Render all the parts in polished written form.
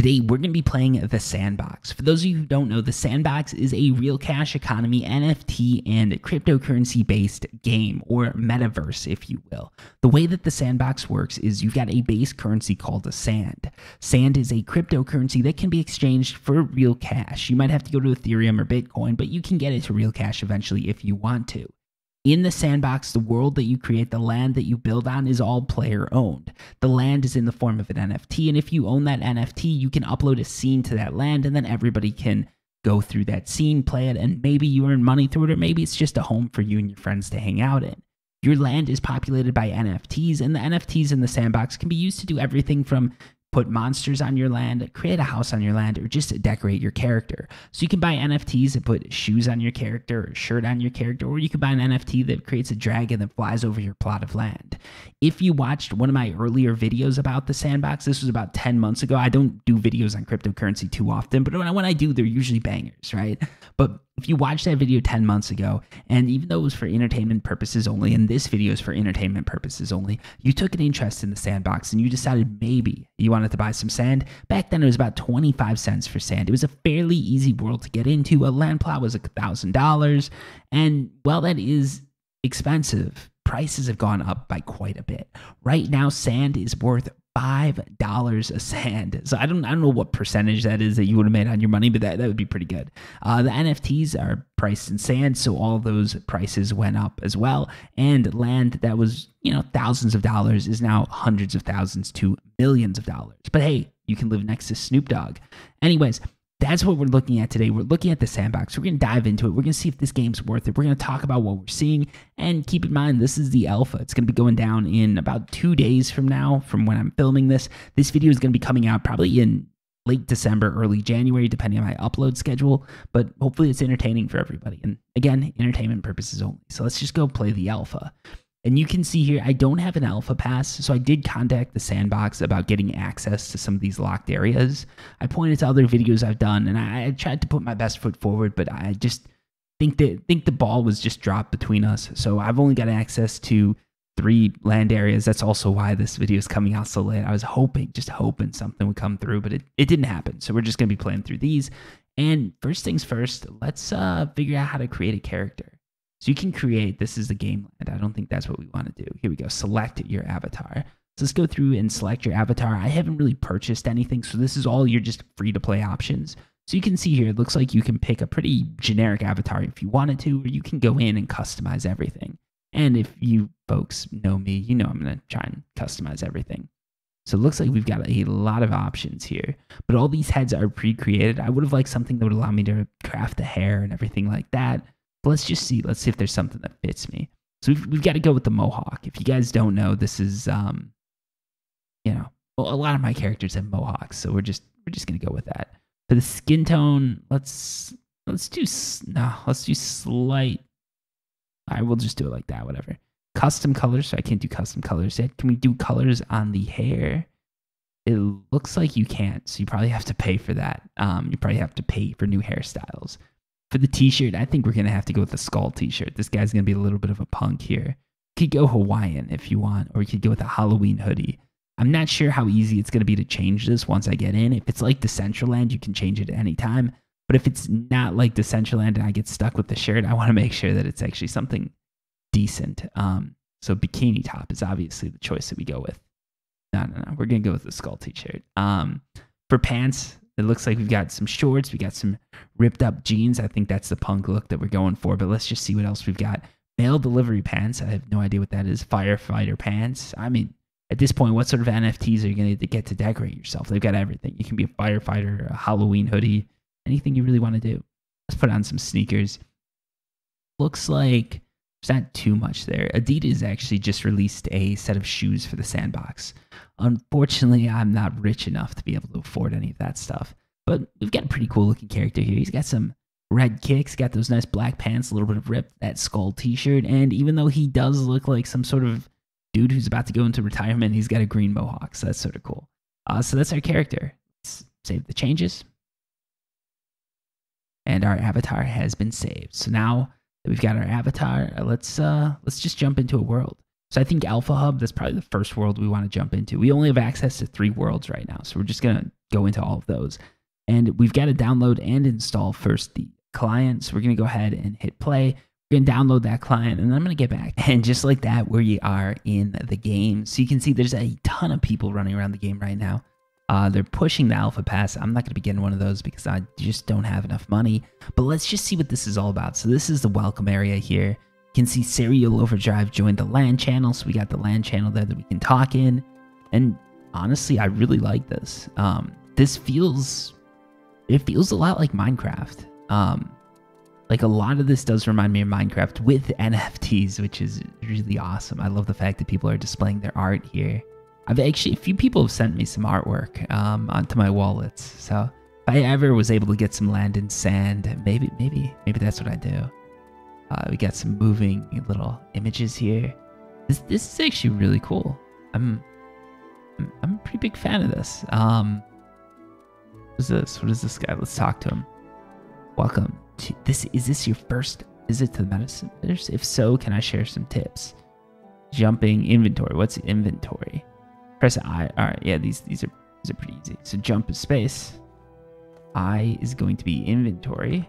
Today, we're going to be playing The Sandbox. For those of you who don't know, The Sandbox is a real cash economy, NFT, and cryptocurrency-based game, or metaverse, if you will. The way that The Sandbox works is you've got a base currency called a SAND. SAND is a cryptocurrency that can be exchanged for real cash. You might have to go to Ethereum or Bitcoin, but you can get it to real cash eventually if you want to. In the sandbox, the world that you create, the land that you build on is all player owned. The land is in the form of an NFT, and if you own that NFT, you can upload a scene to that land, and then everybody can go through that scene, play it, and maybe you earn money through it, or maybe it's just a home for you and your friends to hang out in. Your land is populated by NFTs, and the NFTs in the sandbox can be used to do everything from put monsters on your land, create a house on your land, or just decorate your character. So you can buy NFTs that put shoes on your character or shirt on your character, or you can buy an NFT that creates a dragon that flies over your plot of land. If you watched one of my earlier videos about the sandbox, this was about 10 months ago. I don't do videos on cryptocurrency too often, but when I do, they're usually bangers, right? But if you watched that video 10 months ago, and even though it was for entertainment purposes only, and this video is for entertainment purposes only, you took an interest in the sandbox and you decided maybe you wanted to buy some sand. Back then it was about 25 cents for sand. It was a fairly easy world to get into. A land plot was $1,000. And while that is expensive, prices have gone up by quite a bit. Right now, sand is worth $5 a sand. So I don't know what percentage that is that you would have made on your money, but that would be pretty good. The NFTs are priced in sand, so all those prices went up as well. And land that was, you know, thousands of dollars is now hundreds of thousands to millions of dollars. But hey, you can live next to Snoop Dogg. Anyways, that's what we're looking at today. We're looking at the sandbox. We're going to dive into it. We're going to see if this game's worth it. We're going to talk about what we're seeing. And keep in mind, this is the alpha. It's going to be going down in about 2 days from now, from when I'm filming this. This video is going to be coming out probably in late December, early January, depending on my upload schedule. But hopefully it's entertaining for everybody. And again, entertainment purposes only. So let's just go play the alpha. And you can see here, I don't have an alpha pass, so I did contact the sandbox about getting access to some of these locked areas. I pointed to other videos I've done, and I tried to put my best foot forward, but I just think the ball was just dropped between us. So I've only got access to 3 land areas. That's also why this video is coming out so late. I was hoping, just hoping something would come through, but it didn't happen. So we're just going to be playing through these. And first things first, let's figure out how to create a character. So you can create, this is the game land. I don't think that's what we want to do. Here we go, select your avatar. So let's go through and select your avatar. I haven't really purchased anything, so this is all your just free-to-play options. So you can see here, it looks like you can pick a pretty generic avatar if you wanted to, or you can go in and customize everything. And if you folks know me, you know I'm gonna try and customize everything. So it looks like we've got a lot of options here, but all these heads are pre-created. I would have liked something that would allow me to craft the hair and everything like that. But let's just see. Let's see if there's something that fits me. So we've got to go with the mohawk. If you guys don't know, this is, you know, a lot of my characters have mohawks, so we're just gonna go with that. For the skin tone, let's do slight. All right, we'll just do it like that. Whatever. Custom colors. So I can't do custom colors yet. Can we do colors on the hair? It looks like you can't. So you probably have to pay for that. You probably have to pay for new hairstyles. For the t-shirt, I think we're going to have to go with the skull t-shirt. This guy's going to be a little bit of a punk here. You could go Hawaiian if you want, or you could go with a Halloween hoodie. I'm not sure how easy it's going to be to change this once I get in. If it's like Decentraland, you can change it at any time. But if it's not like Decentraland and I get stuck with the shirt, I want to make sure that it's actually something decent. So bikini top is obviously the choice that we go with. No. We're going to go with the skull t-shirt. For pants, it looks like we've got some shorts. We got some ripped up jeans. I think that's the punk look that we're going for, but let's just see what else we've got. Mail delivery pants. I have no idea what that is. Firefighter pants. I mean, at this point, what sort of NFTs are you going to get to decorate yourself? They've got everything. You can be a firefighter, a Halloween hoodie, anything you really want to do. Let's put on some sneakers. Looks like there's not too much there. Adidas actually just released a set of shoes for the sandbox. Unfortunately, I'm not rich enough to be able to afford any of that stuff. But we've got a pretty cool looking character here. He's got some red kicks, got those nice black pants, a little bit of rip, that skull t-shirt. And even though he does look like some sort of dude who's about to go into retirement, he's got a green mohawk. So that's sort of cool. So that's our character. Let's save the changes. And our avatar has been saved. So now that we've got our avatar, let's just jump into a world. So I think Alpha Hub, that's probably the first world we want to jump into. We only have access to 3 worlds right now, so we're just going to go into all of those. And we've got to download and install first the client. So we're going to go ahead and hit play. We're going to download that client, and I'm going to get back. And just like that, we are in the game. So you can see there's a ton of people running around the game right now. They're pushing the alpha pass. I'm not going to be getting one of those because I just don't have enough money. But let's just see what this is all about. So this is the welcome area here. You can see Serial Overdrive joined the LAN channel. So we got the LAN channel there that we can talk in. And honestly, I really like this. This feels... it feels a lot like Minecraft. Like a lot of this does remind me of Minecraft with NFTs, which is really awesome. I love the fact that people are displaying their art here. I've actually, a few people have sent me some artwork onto my wallets. So if I ever was able to get some land in sand, maybe that's what I do. We got some moving little images here. This is actually really cool. I'm a pretty big fan of this. What is this? What is this guy? Let's talk to him. Welcome to this. Is this your first visit to the medicine? If so, can I share some tips? Jumping inventory. What's inventory? Press I. All right. Yeah, these are pretty easy. So jump is space. I is going to be inventory.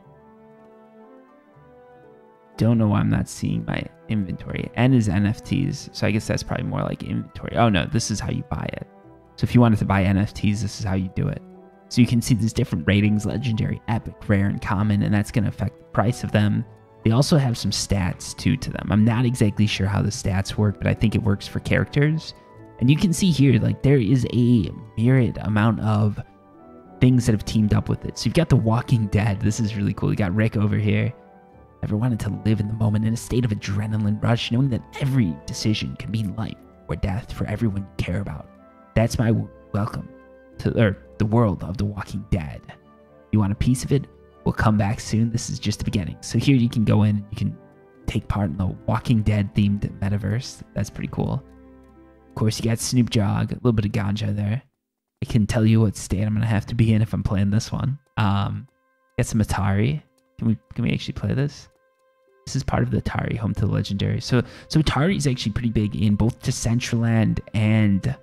Don't know why I'm not seeing my inventory. N is NFTs. So I guess that's probably more like inventory. Oh no, this is how you buy it. So if you wanted to buy NFTs, this is how you do it. So you can see there's different ratings, legendary, epic, rare, and common, and that's going to affect the price of them. They also have some stats too to them. I'm not exactly sure how the stats work, but I think it works for characters. And you can see here, like there is a myriad amount of things that have teamed up with it. So you've got the Walking Dead. This is really cool. You got Rick over here. Never wanted to live in the moment in a state of adrenaline rush, knowing that every decision could mean life or death for everyone you care about. That's my welcome to Earth. The world of The Walking Dead. You want a piece of it? We'll come back soon. This is just the beginning. So here you can go in and you can take part in the Walking Dead themed metaverse. That's pretty cool. Of course, you got Snoop Dogg, a little bit of ganja there. I can tell you what state I'm gonna have to be in if I'm playing this one. Got some Atari. Can we actually play this? This is part of the Atari, home to the legendary. So Atari is actually pretty big in both Decentraland and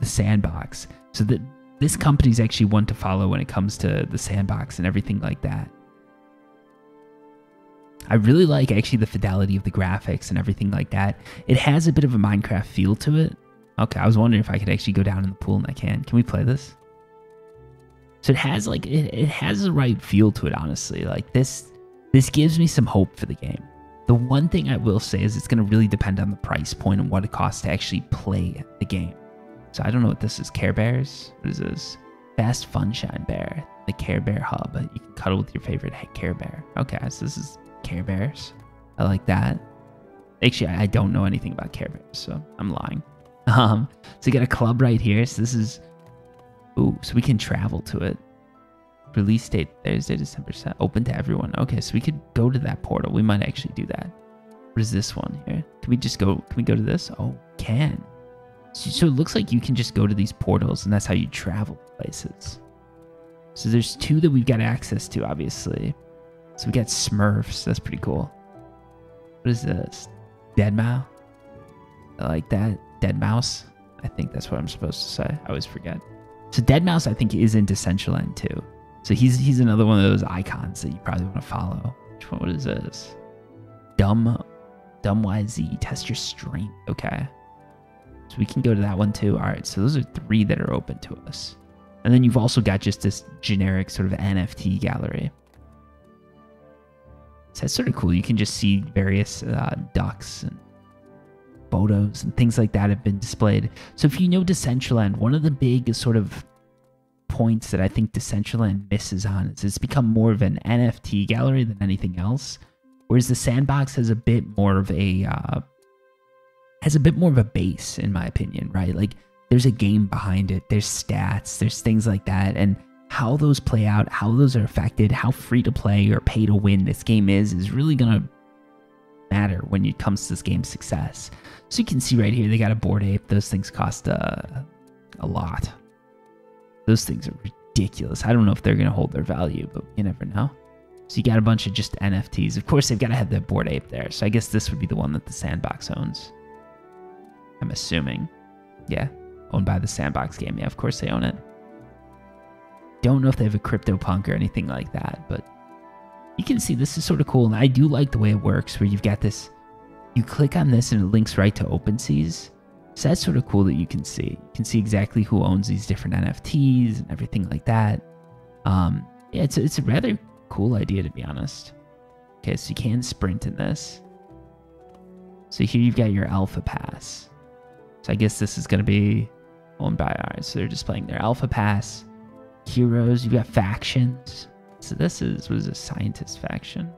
The Sandbox. So that this company is actually one to follow when it comes to The Sandbox and everything like that. I really like actually the fidelity of the graphics and everything like that. It has a bit of a Minecraft feel to it. Okay, I was wondering if I could actually go down in the pool, and I can. Can we play this? So it has like it has the right feel to it, honestly. Like this gives me some hope for the game. The one thing I will say is it's going to really depend on the price point and what it costs to actually play the game. So I don't know what this is. Care Bears? What is this? Best Funshine Bear. The Care Bear Hub. You can cuddle with your favorite Care Bear. Okay, so this is Care Bears. I like that. Actually, I don't know anything about Care Bears, so I'm lying. So you got a club right here. So this is... ooh, so we can travel to it. Release date Thursday, December 7th. Open to everyone. Okay, so we could go to that portal. We might actually do that. What is this one here? Can we just go... can we go to this? Oh, can. So it looks like you can just go to these portals, and that's how you travel places. So there's two that we've got access to, obviously. So we got Smurfs. That's pretty cool. What is this? Deadmau5? I like that. Deadmau5. I think that's what I'm supposed to say. I always forget. So Deadmau5, I think, is in Decentraland, too. So he's another one of those icons that you probably want to follow. Which one? What is this? Dumb YZ. Test your strength. Okay. So we can go to that one too. All right, so those are three that are open to us. And then you've also got just this generic sort of NFT gallery. So that's sort of cool. You can just see various ducks and photos and things like that have been displayed. So if you know Decentraland, one of the big sort of points that I think Decentraland misses on is it's become more of an NFT gallery than anything else. Whereas The Sandbox has a bit more of a... has a bit more of a base, in my opinion, right? Like there's a game behind it, there's stats, there's things like that, and how those play out, how those are affected, how free to play or pay to win this game is really gonna matter when it comes to this game's success. So you can see right here, they got a Bored Ape. Those things cost a lot. Those things are ridiculous. I don't know if they're gonna hold their value, but you never know. So you got a bunch of just NFTs. Of course, they've gotta have that Bored Ape there. So I guess this would be the one that The Sandbox owns. I'm assuming. Yeah, owned by The Sandbox game. Yeah, of course they own it. don't know if they have a CryptoPunk or anything like that, but you can see this is sort of cool. And I do like the way it works, where you've got this, you click on this and it links right to OpenSea's. So that's sort of cool that you can see. You can see exactly who owns these different NFTs and everything like that. Yeah, it's a rather cool idea, to be honest. Okay, so you can sprint in this. So here you've got your alpha pass. So I guess this is going to be owned by ours. So they're displaying their alpha pass. Heroes, you've got factions. So this is, what is a scientist faction?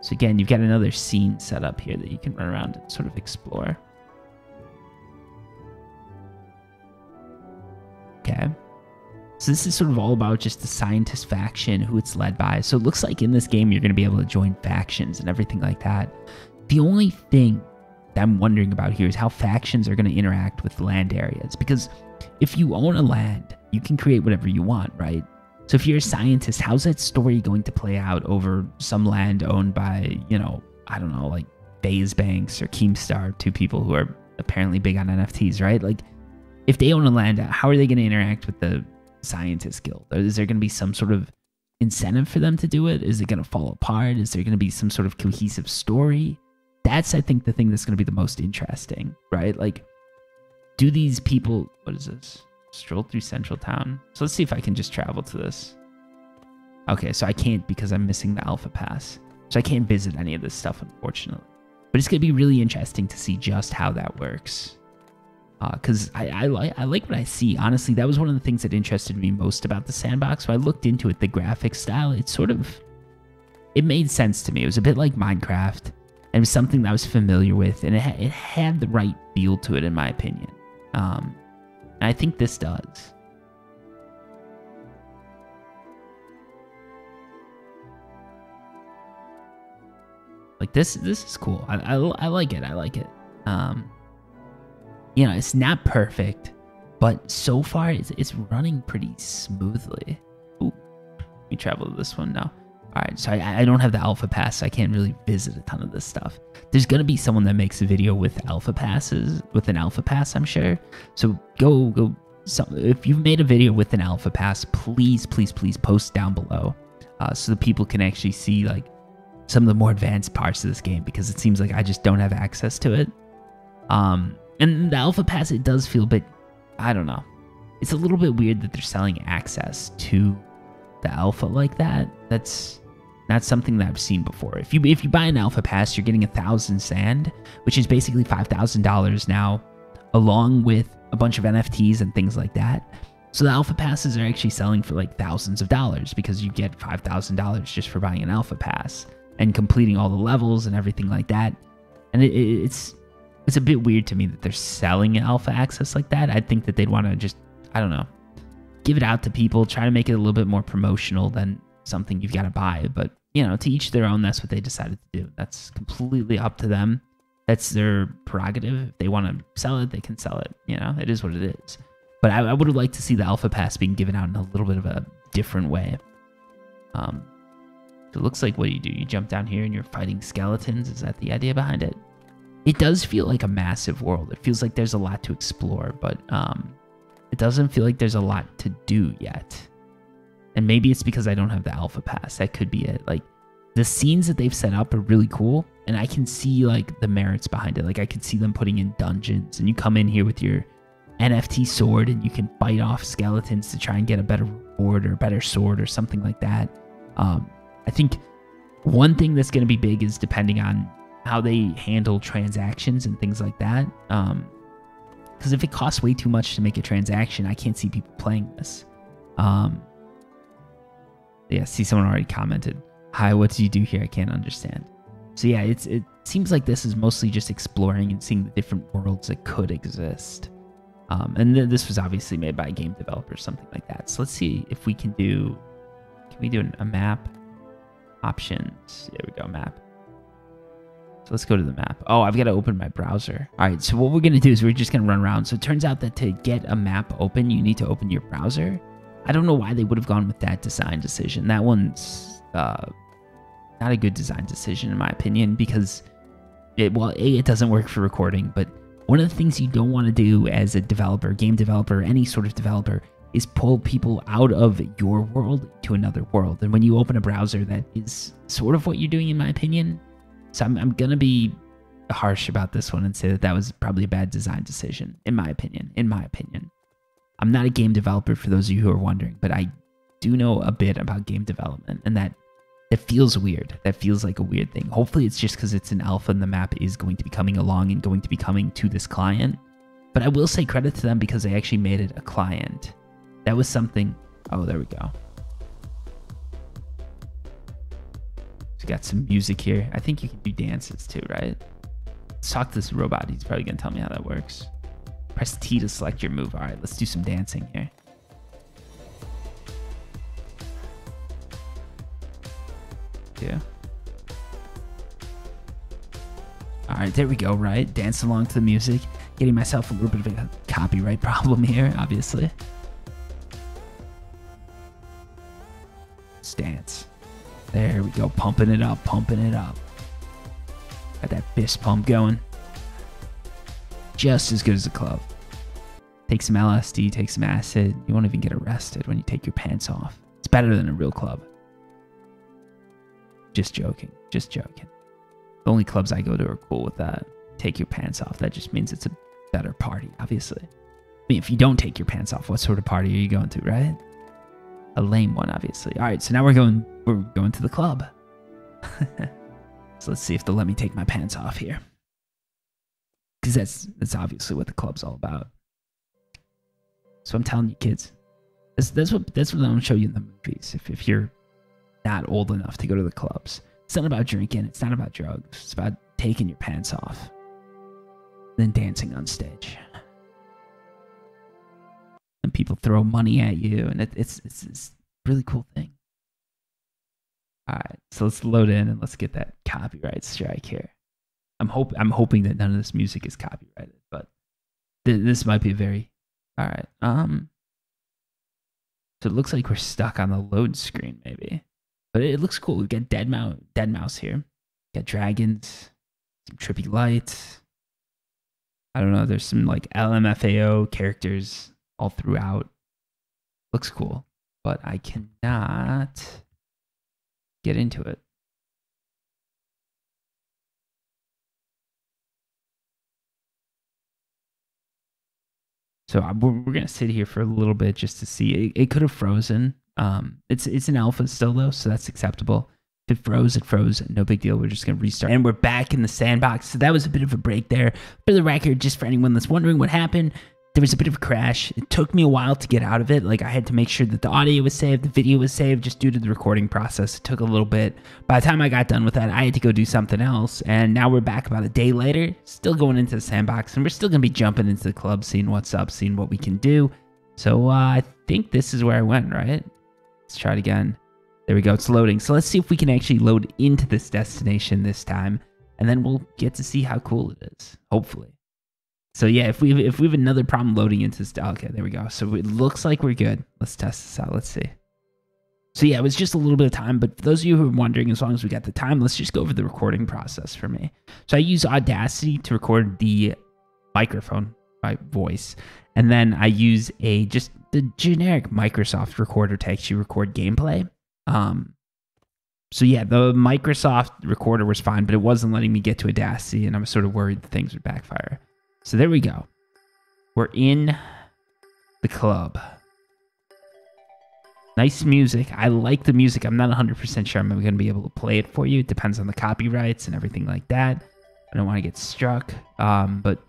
So again, you've got another scene set up here that you can run around and sort of explore. Okay. So this is sort of all about just the scientist faction, who it's led by. So it looks like in this game, you're going to be able to join factions and everything like that. The only thing that I'm wondering about here is how factions are going to interact with land areas. Because if you own a land, you can create whatever you want, right? So if you're a scientist, how's that story going to play out over some land owned by, you know, I don't know, like Bayes Banks or Keemstar, two people who are apparently big on NFTs, right? Like, if they own a land, how are they going to interact with the scientist guild? Or is there going to be some sort of incentive for them to do it? Is it going to fall apart? Is there going to be some sort of cohesive story? That's, I think, the thing that's going to be the most interesting, right? Like, do these people, what is this? Stroll through Central Town. So let's see if I can just travel to this. Okay, so I can't because I'm missing the alpha pass. So I can't visit any of this stuff, unfortunately. But it's going to be really interesting to see just how that works. Because I like what I see. Honestly, that was one of the things that interested me most about the sandbox. So I looked into it, the graphic style. It sort of, it made sense to me. It was a bit like Minecraft. And it was something that I was familiar with. And it had the right feel to it, in my opinion. I think this does. Like, this is cool. I like it. I like it. You know, it's not perfect, but so far it's running pretty smoothly. Ooh, we travel to this one now. All right, so I don't have the alpha pass, so I can't really visit a ton of this stuff. There's going to be someone that makes a video with alpha passes, with an alpha pass, I'm sure. So go. So if you've made a video with an alpha pass, please post down below so that people can actually see like some of the more advanced parts of this game, because it seems like I just don't have access to it. And the alpha pass, it does feel a bit, I don't know. It's a little bit weird that they're selling access to the alpha like that. That's not something that I've seen before. If you buy an alpha pass, you're getting 1,000 sand, which is basically $5,000 now, along with a bunch of NFTs and things like that. So the alpha passes are actually selling for like thousands of dollars, because you get $5,000 just for buying an alpha pass and completing all the levels and everything like that. And it's a bit weird to me that they're selling alpha access like that. I think that they'd want to just, I don't know, give it out to people, try to make it a little bit more promotional than something you've got to buy. But, you know, to each their own. That's what they decided to do. That's completely up to them. That's their prerogative. If they want to sell it, they can sell it. You know, it is what it is. But I would have liked to see the alpha pass being given out in a little bit of a different way. It looks like what you do, you jump down here and you're fighting skeletons. Is that the idea behind it? It does feel like a massive world. It feels like there's a lot to explore, but it doesn't feel like there's a lot to do yet. And maybe it's because I don't have the alpha pass. That could be it. Like, the scenes that they've set up are really cool, and I can see like the merits behind it. Like, I could see them putting in dungeons, and you come in here with your NFT sword and you can fight off skeletons to try and get a better reward or a better sword or something like that. I think one thing that's going to be big is depending on how they handle transactions and things like that. Because if it costs way too much to make a transaction, I can't see people playing this. Yeah, see, someone already commented. Hi, what do you do here? I can't understand. So yeah, it seems like this is mostly just exploring and seeing the different worlds that could exist. And this was obviously made by a game developer, something like that. So let's see if we can do... Can we do a map? Options. There we go, map. So let's go to the map. Oh, I've got to open my browser. All right, so what we're going to do is we're just going to run around. So it turns out that to get a map open, you need to open your browser. I don't know why they would have gone with that design decision. That one's not a good design decision, in my opinion, because, it doesn't work for recording. But one of the things you don't want to do as a developer, game developer, any sort of developer, is pull people out of your world to another world. And when you open a browser, that is sort of what you're doing, in my opinion. So I'm going to be harsh about this one and say that that was probably a bad design decision, in my opinion. I'm not a game developer, for those of you who are wondering, but I do know a bit about game development, and that feels weird. That feels like a weird thing. Hopefully it's just because it's an alpha and the map is going to be coming along and going to be coming to this client. But I will say credit to them because they actually made it a client. That was something. Oh, there we go. We got some music here. I think you can do dances too, right? Let's talk to this robot. He's probably gonna tell me how that works. Press T to select your move. All right, let's do some dancing here. Yeah. All right, there we go, right? Dance along to the music. Getting myself a little bit of a copyright problem here, obviously. Dance. There we go. Pumping it up. Got that fist pump going. Just as good as a club. Take some LSD. Take some acid. You won't even get arrested when you take your pants off. It's better than a real club. Just joking. The only clubs I go to are cool with that. Take your pants off. That just means it's a better party, obviously. I mean, if you don't take your pants off, what sort of party are you going to, right? A lame one, obviously. All right, so now we're going to the club. So let's see if they'll let me take my pants off here, because that's obviously what the club's all about. So I'm telling you, kids, that's what I'm gonna show you in the movies. If you're not old enough to go to the clubs, it's not about drinking. It's not about drugs. It's about taking your pants off, then dancing on stage. And people throw money at you, and it's a really cool thing. All right, so let's load in and let's get that copyright strike here. I'm hoping that none of this music is copyrighted, but this might be very. All right. So it looks like we're stuck on the load screen, maybe, but it looks cool. We've got Deadmau5 here. We've got dragons, some trippy lights. I don't know. There's some like LMFAO characters all throughout. Looks cool, but I cannot get into it. So we're gonna sit here for a little bit just to see. It could have frozen. It's an alpha still though, so that's acceptable. If it froze, it froze. No big deal. We're just going to restart. And we're back in the sandbox. So that was a bit of a break there. For the record, just for anyone that's wondering what happened, there was a bit of a crash. It took me a while to get out of it. Like, I had to make sure that the audio was saved, the video was saved, just due to the recording process. It took a little bit. By the time I got done with that, I had to go do something else. And now we're back about a day later, still going into the sandbox, and we're still going to be jumping into the club, seeing what's up, seeing what we can do. So I think this is where I went, right? Let's try it again. There we go. It's loading. So let's see if we can actually load into this destination this time, and then we'll get to see how cool it is, hopefully. So yeah, if we have another problem loading into this, okay, there we go. So it looks like we're good. Let's test this out. Let's see. So yeah, it was just a little bit of time, but for those of you who are wondering, as long as we got the time, let's just go over the recording process for me. So I use Audacity to record the microphone, my voice, and then I use just the generic Microsoft recorder to actually record gameplay. So yeah, the Microsoft recorder was fine, but it wasn't letting me get to Audacity, and I'm sort of worried that things would backfire. So there we go. We're in the club. Nice music. I like the music. I'm not 100% sure I'm going to be able to play it for you. It depends on the copyrights and everything like that. I don't want to get struck. But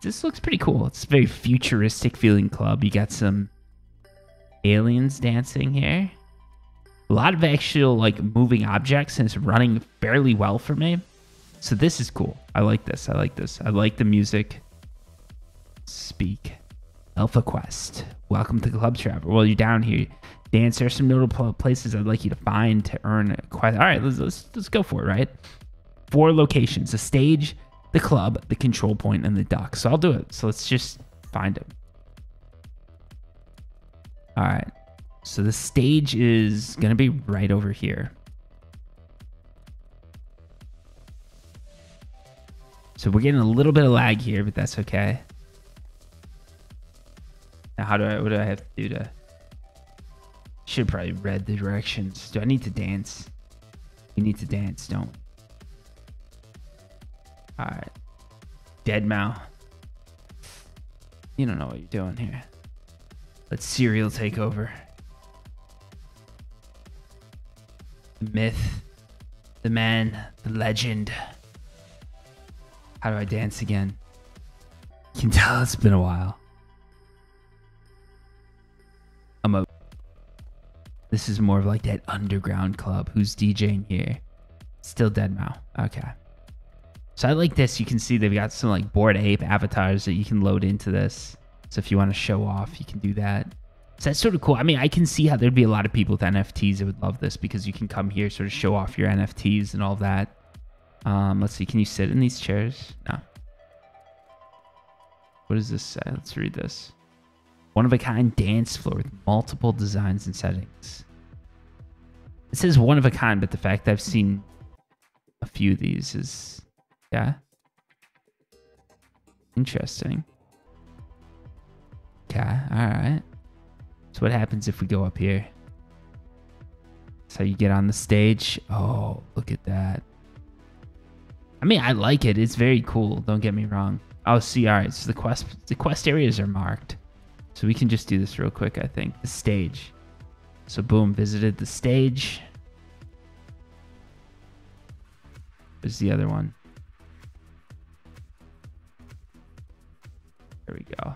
this looks pretty cool. It's a very futuristic feeling club. You got some aliens dancing here. A lot of actual like moving objects, and it's running fairly well for me. So this is cool. I like this. I like the music. Speak. Alpha Quest. Welcome to Club Traveler. Well, you're down here. Dance. There's some notable places I'd like you to find to earn a quest. All right, let's go for it, right? 4 locations. The stage, the club, the control point, and the dock. So I'll do it. So let's just find them. All right. So the stage is going to be right over here. So we're getting a little bit of lag here, but that's okay. Now, How do I, what do I have to do to, should probably read the directions. Do I need to dance? You need to dance, don't we? All right. Deadmau5. You don't know what you're doing here. Let Serial take over. The myth, the man, the legend. How do I dance again? You can tell it's been a while. This is more of like that underground club. Who's DJing here? Still Deadmau5. Okay. So I like this. You can see they've got some like Bored Ape avatars that you can load into this. So if you want to show off, you can do that. So that's sort of cool. I mean, I can see how there'd be a lot of people with NFTs that would love this because you can come here, sort of show off your NFTs and all that. Let's see. Can you sit in these chairs? No. What does this say? Let's read this. One of a kind dance floor with multiple designs and settings. It says one of a kind, but the fact that I've seen a few of these is, yeah, interesting. Okay, all right. So what happens if we go up here? So you get on the stage. Oh, look at that. I mean, I like it. It's very cool. Don't get me wrong. Oh, see, all right. So the quest areas are marked. So we can just do this real quick, I think. The stage. So boom, visited the stage. Where's the other one? There we go.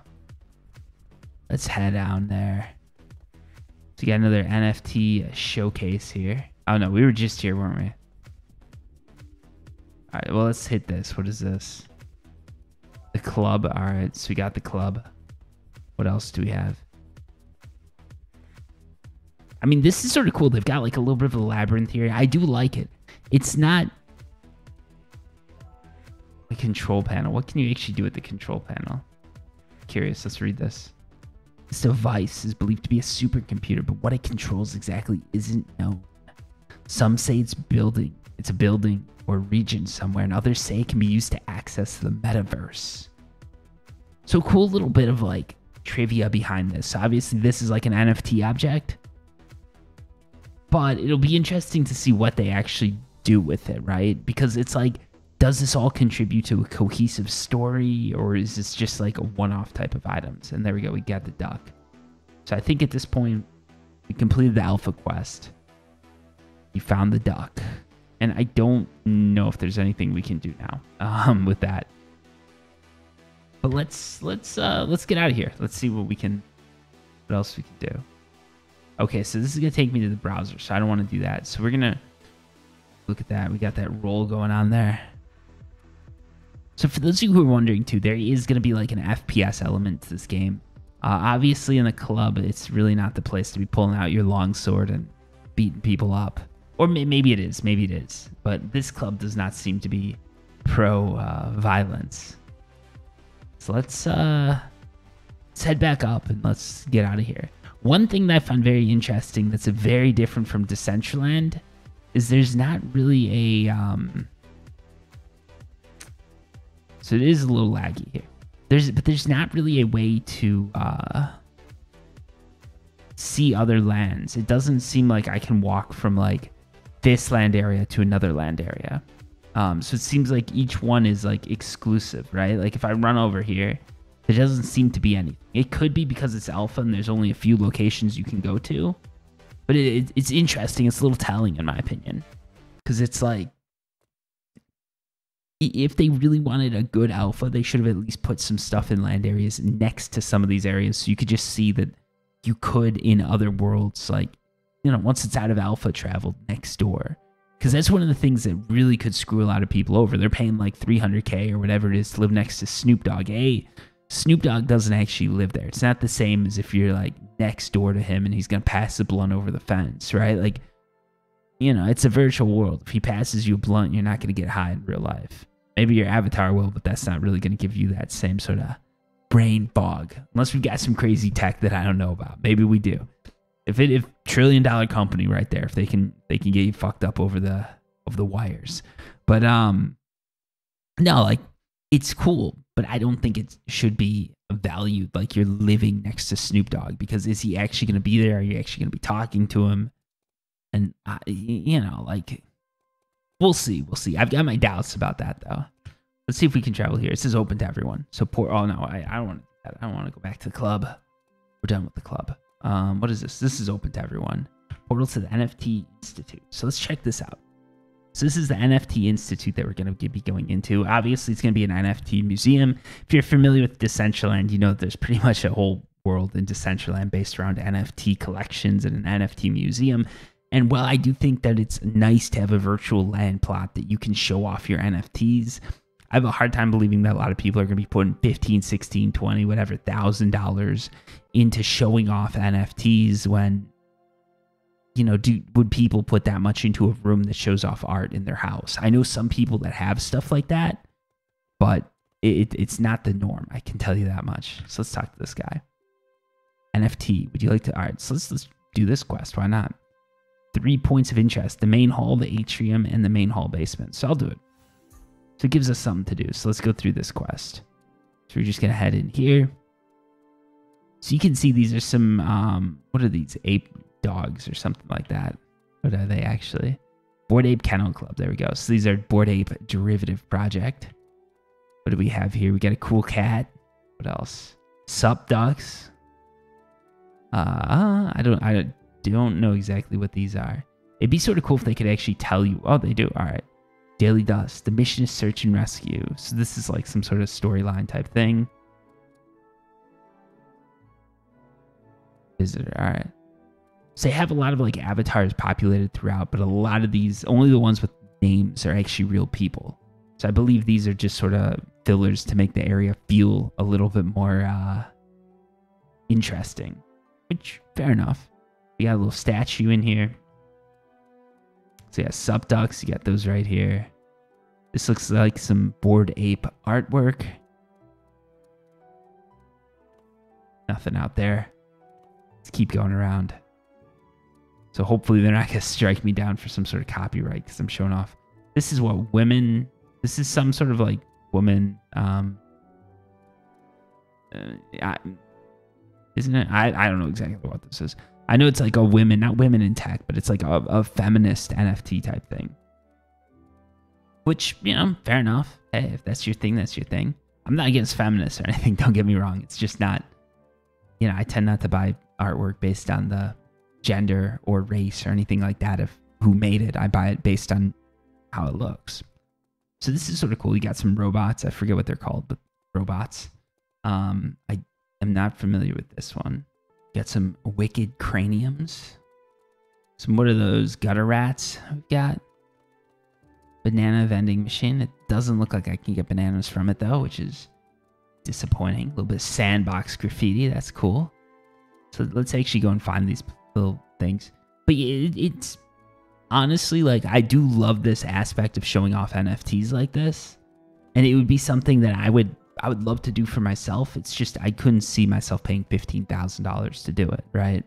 Let's head down there. So we got another NFT showcase here. Oh no, we were just here, weren't we? All right, well, let's hit this. What is this? The club. All right, so we got the club. What else do we have? I mean, this is sort of cool. They've got like a little bit of a labyrinth here. I do like it. It's not a control panel. What can you actually do with the control panel? Curious. Let's read this. This device is believed to be a supercomputer, but what it controls exactly isn't known. Some say it's a building or region somewhere, and others say it can be used to access the metaverse. So cool little bit of like trivia behind this. So obviously this is like an NFT object, but it'll be interesting to see what they actually do with it, right? Because it's like, does this all contribute to a cohesive story, or is this just like a one-off type of items? And there we go, we got the duck. So I think at this point, we completed the alpha quest. We found the duck. And I don't know if there's anything we can do now with that. But let's get out of here. Let's see what we can, what else we can do. Okay, so this is gonna take me to the browser, so I don't want to do that. So we're gonna look at that. We got that roll going on there. So for those of you who are wondering too, there is gonna be like an FPS element to this game. Obviously in the club, it's really not the place to be pulling out your longsword and beating people up. Or maybe it is. Maybe it is. But this club does not seem to be pro violence. So let's head back up and let's get out of here. One thing that I found very interesting that's very different from Decentraland is there's not really a... so it is a little laggy here. But there's not really a way to see other lands. It doesn't seem like I can walk from like this land area to another land area. So it seems like each one is like exclusive, right? Like if I run over here, there doesn't seem to be anything. It could be because it's alpha and there's only a few locations you can go to, but it's interesting. It's a little telling in my opinion, because it's like, if they really wanted a good alpha, they should have at least put some stuff in land areas next to some of these areas. So you could just see that you could in other worlds, like, you know, once it's out of alpha, travel next door. Because that's one of the things that really could screw a lot of people over. They're paying like $300K or whatever it is to live next to Snoop Dogg. Hey, Snoop Dogg doesn't actually live there. It's not the same as if you're like next door to him and he's going to pass the blunt over the fence, right? Like, you know, it's a virtual world. If he passes you a blunt, you're not going to get high in real life. Maybe your avatar will, but that's not really going to give you that same sort of brain fog. Unless we've got some crazy tech that I don't know about. Maybe we do. If $1 trillion company right there, if they can get you fucked up over the wires. But no, like it's cool, but I don't think it should be valued, like you're living next to Snoop Dogg, because is he actually going to be there? Are you actually going to be talking to him? And you know, like, we'll see, we'll see. I've got my doubts about that though. Let's see if we can travel here. This is open to everyone. So poor. Oh no, I don't want to. I don't want to go back to the club. We're done with the club. What is this? This is open to everyone. Portal to the NFT Institute. So let's check this out. So this is the NFT Institute that we're going to be going into. Obviously, it's going to be an NFT museum. If you're familiar with Decentraland, you know there's pretty much a whole world in Decentraland based around NFT collections and an NFT museum. And while I do think that it's nice to have a virtual land plot that you can show off your NFTs, I have a hard time believing that a lot of people are going to be putting $15, $16, $20, whatever, $1,000 into showing off NFTs when... You know, would people put that much into a room that shows off art in their house? I know some people that have stuff like that, but it's not the norm. I can tell you that much. So let's talk to this guy. NFT, would you like to? All right, so let's do this quest. Why not? 3 points of interest: the main hall, the atrium, and the main hall basement. So I'll do it. So it gives us something to do. So let's go through this quest. So we're just gonna head in here. So you can see these are some. What are these? Ape dogs or something like that. What are they actually? Bored Ape Kennel Club. There we go. So these are Bored Ape derivative project. What do we have here? We got a cool cat. What else? Sup Ducks. I don't know exactly what these are. It'd be sort of cool if they could actually tell you. Oh, they do. All right. Daily Dust. The mission is search and rescue. So this is like some sort of storyline type thing. Visitor. All right. So they have a lot of like avatars populated throughout, but a lot of these, only the ones with names are actually real people. So I believe these are just sort of fillers to make the area feel a little bit more interesting, which fair enough. We got a little statue in here. So yeah, Sup Ducks, you got those right here. This looks like some Bored Ape artwork. Nothing out there. Let's keep going around. So hopefully they're not going to strike me down for some sort of copyright because I'm showing off. This is what women... This is some sort of like woman... isn't it? I don't know exactly what this is. I know it's like a women... Not women in tech, but it's like a feminist NFT type thing. Which, you know, fair enough. Hey, if that's your thing, that's your thing. I'm not against feminists or anything. Don't get me wrong. It's just not... You know, I tend not to buy artwork based on the... gender or race or anything like that of who made it. I buy it based on how it looks. So this is sort of cool. You got some robots. I forget what they're called, but robots. I am not familiar with this one. Got some wicked craniums. Some, what are those? Gutter rats. We've got banana vending machine. It doesn't look like I can get bananas from it though, which is disappointing. A little bit of sandbox graffiti. That's cool. So let's actually go and find these little things. But it's honestly like, I do love this aspect of showing off NFTs like this, and it would be something that I would love to do for myself. It's just I couldn't see myself paying $15,000 to do it, right?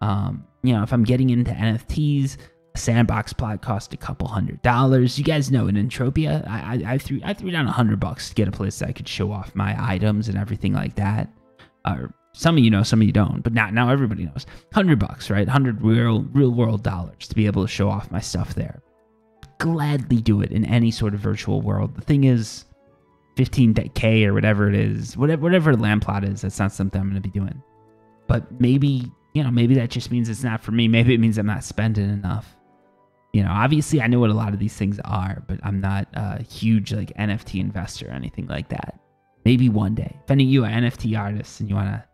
You know, if I'm getting into NFTs, a sandbox plot cost a couple $100. You guys know in Entropia, I threw down $100 to get a place that I could show off my items and everything like that. Some of you know, some of you don't, but now everybody knows. $100, right? 100 real world dollars to be able to show off my stuff there. Gladly do it in any sort of virtual world. The thing is, 15K or whatever it is, whatever land plot is, that's not something I'm going to be doing. But maybe, you know, maybe that just means it's not for me. Maybe it means I'm not spending enough. You know, obviously I know what a lot of these things are, but I'm not a huge like NFT investor or anything like that. Maybe one day. If any of you are NFT artists and you want to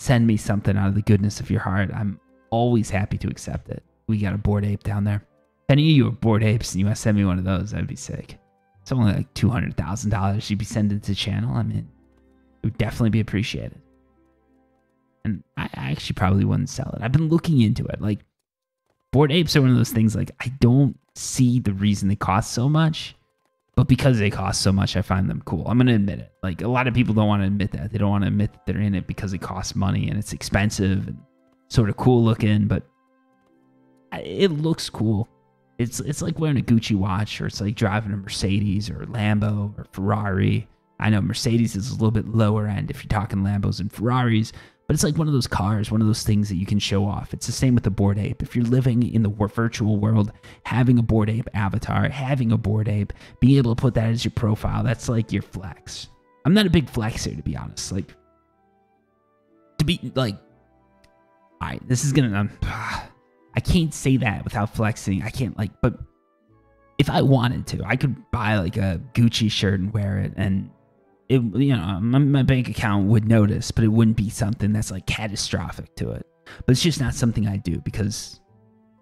send me something out of the goodness of your heart, I'm always happy to accept it. We got a Bored Ape down there. If any of you are Bored Apes and you want to send me one of those, that'd be sick. It's only like $200,000 you'd be sending to the channel. I mean, it would definitely be appreciated. And I actually probably wouldn't sell it. I've been looking into it. Like, Bored Apes are one of those things, like, I don't see the reason they cost so much, but because they cost so much, I find them cool. I'm going to admit it. Like, a lot of people don't want to admit that. They don't want to admit that they're in it because it costs money and it's expensive and sort of cool looking, but it looks cool. It's like wearing a Gucci watch, or it's like driving a Mercedes or a Lambo or Ferrari I know Mercedes is a little bit lower end if you're talking Lambos and Ferraris, but it's like one of those cars, one of those things that you can show off. It's the same with the Bored Ape. If you're living in the virtual world, having a Bored Ape avatar, having a Bored Ape, being able to put that as your profile, that's like your flex. I'm not a big flexer, to be honest. Like, to be like, all right, this is gonna, I can't say that without flexing. I can't, like, but if I wanted to, I could buy like a Gucci shirt and wear it, and it, you know, my bank account would notice, but it wouldn't be something that's like catastrophic to it. But it's just not something I do because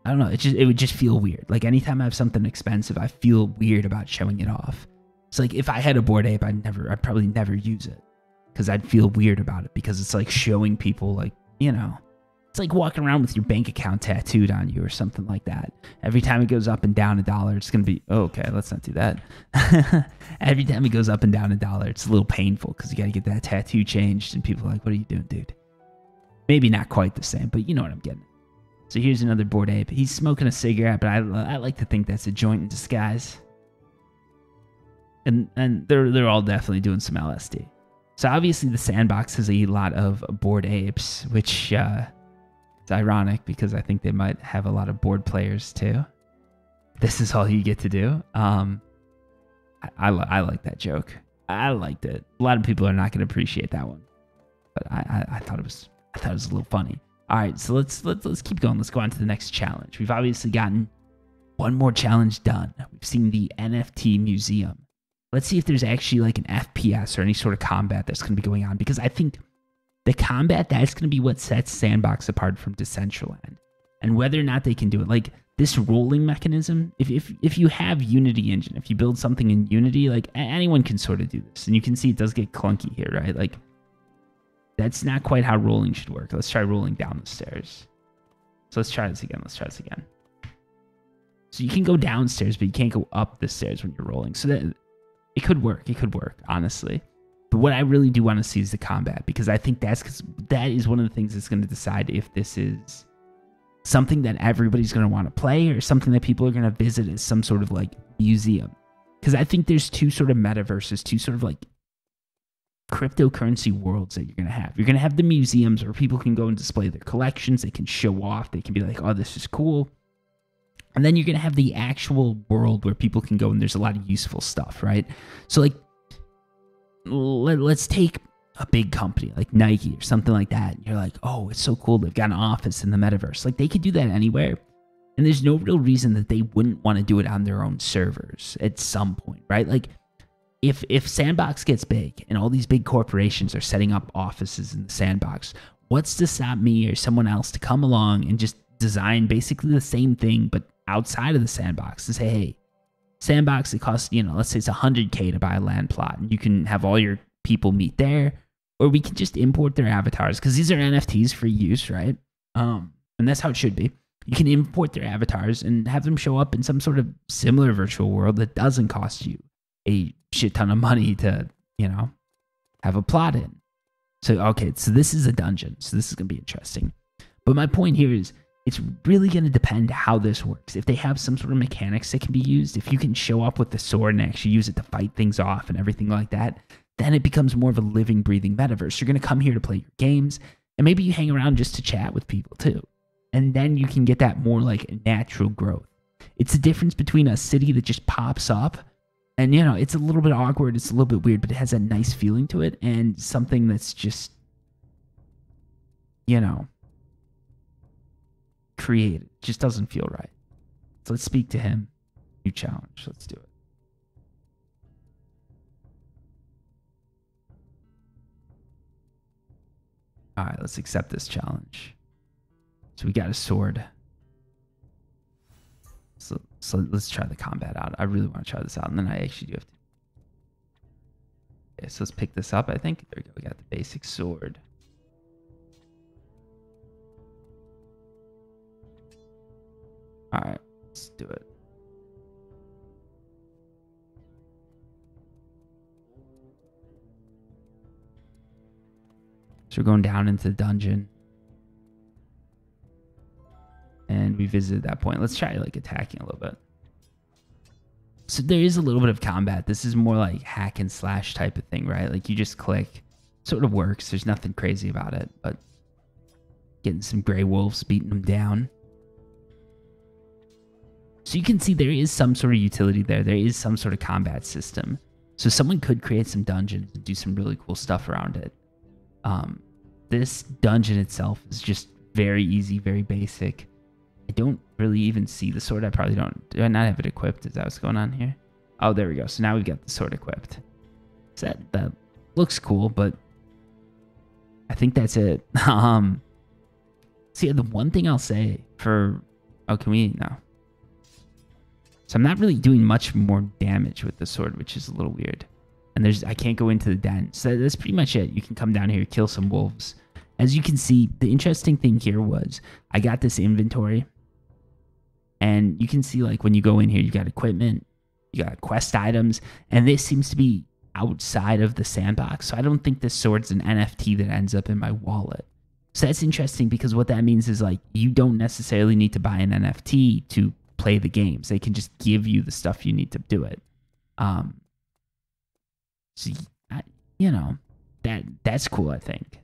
I don't know. It would just feel weird. Like anytime I have something expensive, I feel weird about showing it off. It's like if I had a Bored Ape, I'd probably never use it because I'd feel weird about it because it's like showing people, like, you know, it's like walking around with your bank account tattooed on you or something like that. Every time it goes up and down $1, it's going to be, oh, okay, let's not do that. Every time it goes up and down $1, it's a little painful because you got to get that tattoo changed. And people are like, what are you doing, dude? Maybe not quite the same, but you know what I'm getting. So here's another Bored Ape. He's smoking a cigarette, but I like to think that's a joint in disguise. And they're all definitely doing some LSD. So obviously the Sandbox has a lot of Bored Apes, which... It's ironic because I think they might have a lot of board players too. This is all you get to do. I like that joke. I liked it. A lot of people are not going to appreciate that one, but I thought it was a little funny. All right, so let's keep going. Let's go on to the next challenge. We've obviously gotten one more challenge done. We've seen the NFT museum. Let's see if there's actually like an FPS or any sort of combat that's going to be going on, because I think the combat, that's going to be what sets Sandbox apart from Decentraland, and whether or not they can do it. Like this rolling mechanism, if you have Unity engine, if you build something in Unity, like anyone can sort of do this, and you can see it does get clunky here, right? Like that's not quite how rolling should work. Let's try rolling down the stairs. So let's try this again. Let's try this again. So you can go downstairs, but you can't go up the stairs when you're rolling. So that it could work. It could work, honestly. But what I really do want to see is the combat, because I think that is one of the things that's going to decide if this is something that everybody's going to want to play or something that people are going to visit as some sort of like museum. Because I think there's two sort of metaverses, two sort of like cryptocurrency worlds that you're going to have. You're going to have the museums where people can go and display their collections. They can show off. They can be like, oh, this is cool. And then you're going to have the actual world where people can go and there's a lot of useful stuff, right? So like, let's take a big company like Nike or something like that. You're like, oh, it's so cool. They've got an office in the metaverse. Like they could do that anywhere. And there's no real reason that they wouldn't want to do it on their own servers at some point, right? Like if Sandbox gets big and all these big corporations are setting up offices in the Sandbox, what's to stop me or someone else to come along and just design basically the same thing, but outside of the Sandbox, to say, hey, Sandbox, it costs, you know, let's say it's $100K to buy a land plot, and you can have all your people meet there, or we can just import their avatars, because these are NFTs for use, right? And that's how it should be. You can import their avatars and have them show up in some sort of similar virtual world that doesn't cost you a shit ton of money to, you know, have a plot in. So, okay, so this is a dungeon, so this is going to be interesting. But my point here is, it's really going to depend how this works. If they have some sort of mechanics that can be used, if you can show up with the sword and actually use it to fight things off and everything like that, then it becomes more of a living, breathing metaverse. You're going to come here to play your games, and maybe you hang around just to chat with people too. And then you can get that more like natural growth. It's the difference between a city that just pops up and, you know, it's a little bit awkward, it's a little bit weird, but it has a nice feeling to it, and something that's just, you know, created. Just doesn't feel right. So let's speak to him. New challenge. Let's do it. All right, let's accept this challenge. So we got a sword. So let's try the combat out. I really want to try this out, and then I actually do have to. Okay, so let's pick this up, I think. There we go. We got the basic sword. All right, let's do it. So we're going down into the dungeon. And we visited that point. Let's try like attacking a little bit. So there is a little bit of combat. This is more like hack and slash type of thing, right? Like you just click, sort of works. There's nothing crazy about it, but getting some gray wolves, beating them down. So you can see there is some sort of utility there. There is some sort of combat system. So someone could create some dungeons and do some really cool stuff around it. This dungeon itself is just very easy, very basic. I don't really even see the sword. I probably don't. Do I not have it equipped? Is that what's going on here? Oh, there we go. So now we've got the sword equipped. So that looks cool, but I think that's it. See, the one thing I'll say for... Oh, can we... No. So I'm not really doing much more damage with the sword, which is a little weird. And there's, I can't go into the den. So that's pretty much it. You can come down here, kill some wolves. As you can see, the interesting thing here was I got this inventory. And you can see, like, when you go in here, you got equipment, you got quest items, and this seems to be outside of the sandbox. So I don't think this sword's an NFT that ends up in my wallet. So that's interesting because what that means is, like, you don't necessarily need to buy an NFT to play the games. They can just give you the stuff you need to do it. So, you know, that's cool, I think.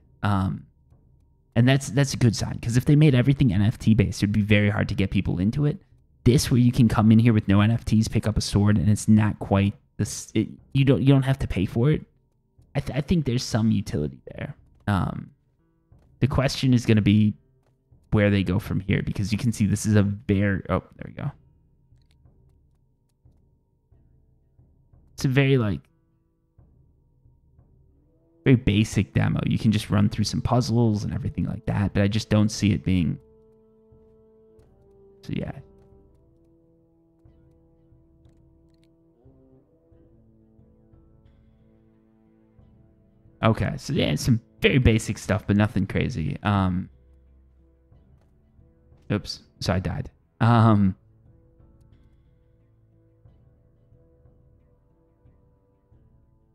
And that's a good sign, because if they made everything NFT based, it would be very hard to get people into it. This, where you can come in here with no NFTs, pick up a sword, and it's not quite this. You don't have to pay for it. I think there's some utility there. The question is going to be where they go from here, because you can see this is a very... Oh, there we go. It's a very, like, very basic demo. You can just run through some puzzles and everything like that, but I just don't see it being... So, yeah. Okay, so yeah, some very basic stuff, but nothing crazy. Oops, so I died.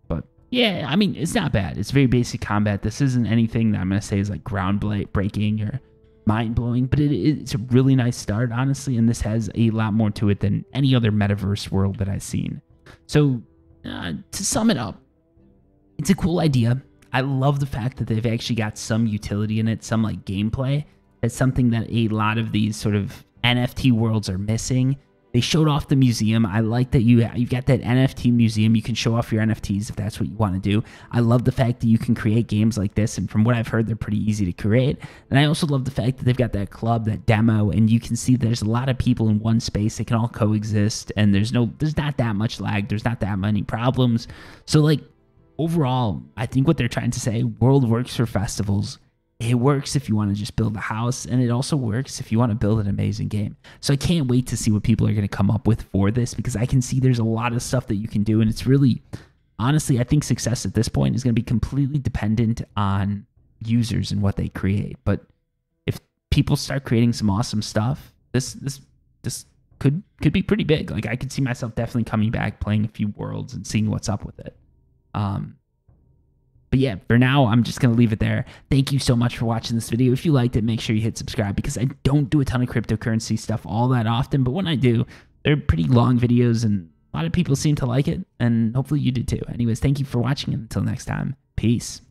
But yeah, I mean, it's not bad. It's very basic combat. This isn't anything that I'm going to say is like groundbreaking or mind-blowing, but it's a really nice start, honestly, and this has a lot more to it than any other metaverse world that I've seen. So to sum it up, it's a cool idea. I love the fact that they've actually got some utility in it, some like gameplay. That's something that a lot of these sort of NFT worlds are missing. They showed off the museum. I like that you've got that NFT museum. You can show off your NFTs if that's what you want to do. I love the fact that you can create games like this, and from what I've heard, they're pretty easy to create. And I also love the fact that they've got that club, that demo, and you can see there's a lot of people in one space. They can all coexist, and there's not that much lag. There's not that many problems. So, like, overall, I think what they're trying to say, world works for festivals. It works if you want to just build a house, and it also works if you want to build an amazing game. So I can't wait to see what people are going to come up with for this, because I can see there's a lot of stuff that you can do, and it's really, honestly, I think success at this point is going to be completely dependent on users and what they create. But if people start creating some awesome stuff, this could be pretty big. Like, I could see myself definitely coming back, playing a few worlds, and seeing what's up with it. But yeah, for now, I'm just going to leave it there. Thank you so much for watching this video. If you liked it, make sure you hit subscribe, because I don't do a ton of cryptocurrency stuff all that often. But when I do, they're pretty long videos, and a lot of people seem to like it. And hopefully you do too. Anyways, thank you for watching, and until next time, peace.